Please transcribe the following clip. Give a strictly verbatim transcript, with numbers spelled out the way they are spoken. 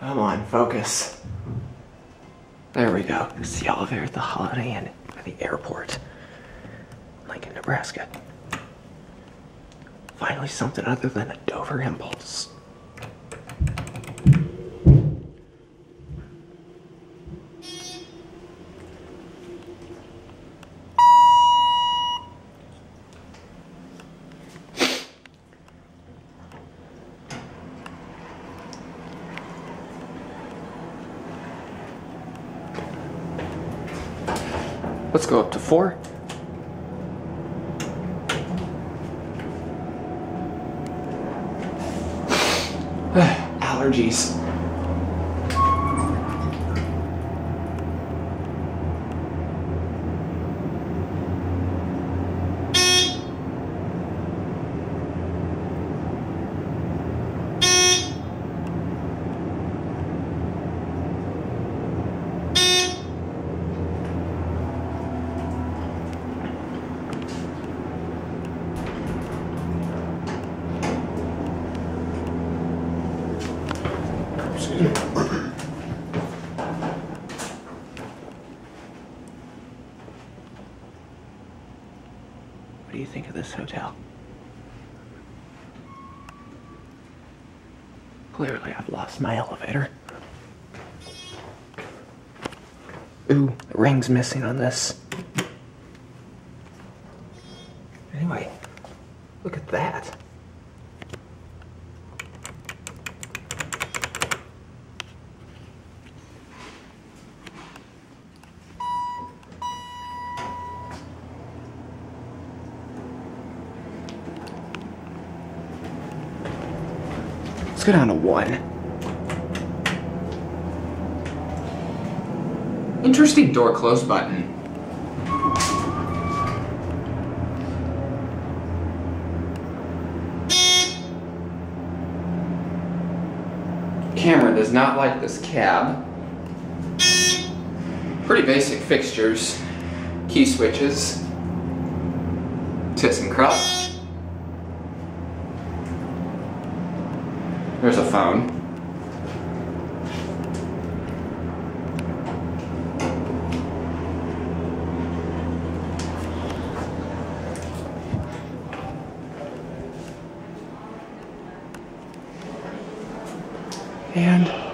Come on, focus. There we go. It's the elevator at the Holiday Inn at the airport. Lincoln, Nebraska. Finally something other than a Dover Impulse. Let's go up to four. Allergies. What do you think of this hotel? Clearly I've lost my elevator. Ooh, the ring's missing on this. Anyway, look at that. Let's go down to one. Interesting door close button. Camera does not like this cab. Pretty basic fixtures. Key switches. ThyssenKrupp. There's a phone. And